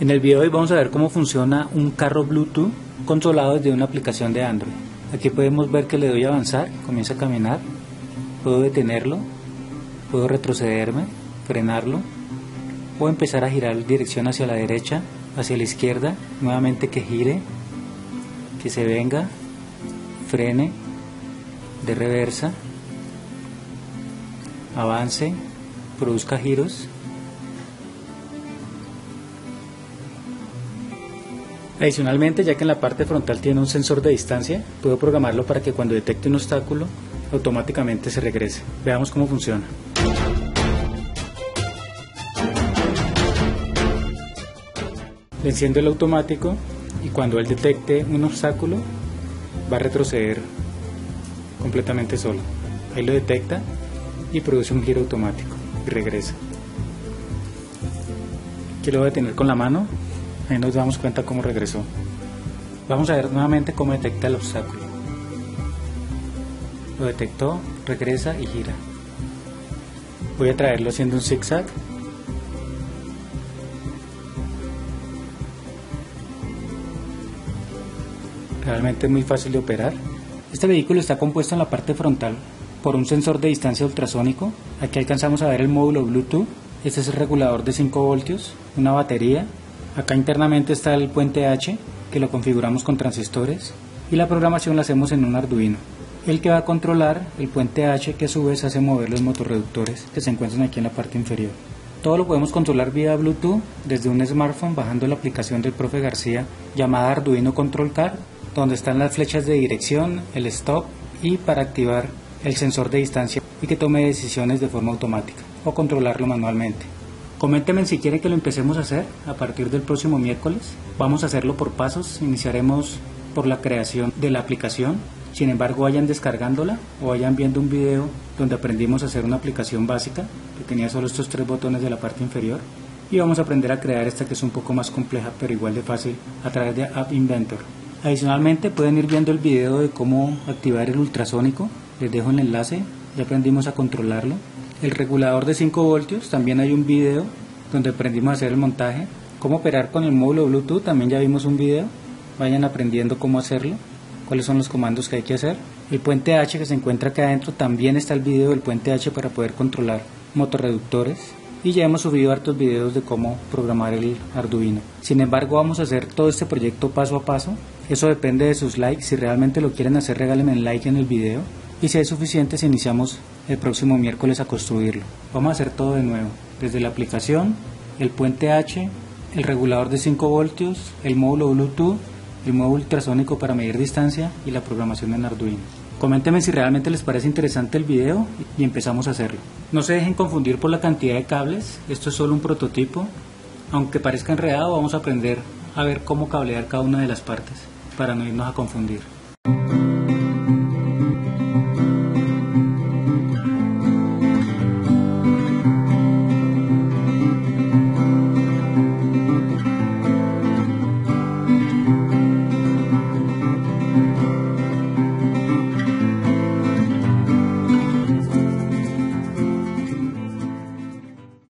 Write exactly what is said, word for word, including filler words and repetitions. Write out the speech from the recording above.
En el video de hoy vamos a ver cómo funciona un carro Bluetooth controlado desde una aplicación de Android. Aquí podemos ver que le doy a avanzar, comienza a caminar, puedo detenerlo, puedo retrocederme, frenarlo o empezar a girar dirección hacia la derecha, hacia la izquierda, nuevamente que gire, que se venga, frene, de reversa, avance, produzca giros. Adicionalmente, ya que en la parte frontal tiene un sensor de distancia, puedo programarlo para que cuando detecte un obstáculo, automáticamente se regrese. Veamos cómo funciona. Le enciendo el automático y cuando él detecte un obstáculo, va a retroceder completamente solo. Ahí lo detecta y produce un giro automático y regresa. Aquí lo voy a detener con la mano. Ahí nos damos cuenta cómo regresó. Vamos a ver nuevamente cómo detecta el obstáculo. Lo detectó, regresa y gira. Voy a traerlo haciendo un zigzag. Realmente es muy fácil de operar. Este vehículo está compuesto en la parte frontal por un sensor de distancia ultrasónico. Aquí alcanzamos a ver el módulo Bluetooth. Este es el regulador de cinco voltios, una batería. Acá internamente está el puente H, que lo configuramos con transistores, y la programación la hacemos en un Arduino, el que va a controlar el puente H, que a su vez hace mover los motorreductores que se encuentran aquí en la parte inferior. Todo lo podemos controlar vía Bluetooth desde un smartphone bajando la aplicación del profe García llamada Arduino Control Car, donde están las flechas de dirección, el stop y para activar el sensor de distancia y que tome decisiones de forma automática o controlarlo manualmente. Coméntenme si quieren que lo empecemos a hacer a partir del próximo miércoles. Vamos a hacerlo por pasos. Iniciaremos por la creación de la aplicación. Sin embargo, vayan descargándola o vayan viendo un video donde aprendimos a hacer una aplicación básica que tenía solo estos tres botones de la parte inferior. Y vamos a aprender a crear esta que es un poco más compleja pero igual de fácil a través de App Inventor. Adicionalmente pueden ir viendo el video de cómo activar el ultrasonico. Les dejo el enlace. Ya aprendimos a controlarlo. El regulador de cinco voltios, también hay un video donde aprendimos a hacer el montaje. Cómo operar con el módulo Bluetooth, también ya vimos un video. Vayan aprendiendo cómo hacerlo, cuáles son los comandos que hay que hacer. El puente H que se encuentra acá adentro, también está el video del puente H para poder controlar motorreductores. Y ya hemos subido hartos videos de cómo programar el Arduino. Sin embargo, vamos a hacer todo este proyecto paso a paso. Eso depende de sus likes. Si realmente lo quieren hacer, regálenme un like en el video. Y si es suficiente, si iniciamos el próximo miércoles a construirlo. Vamos a hacer todo de nuevo, desde la aplicación, el puente H, el regulador de cinco voltios, el módulo Bluetooth, el módulo ultrasónico para medir distancia y la programación en Arduino. Coméntenme si realmente les parece interesante el video y empezamos a hacerlo. No se dejen confundir por la cantidad de cables, esto es solo un prototipo. Aunque parezca enredado, vamos a aprender a ver cómo cablear cada una de las partes para no irnos a confundir.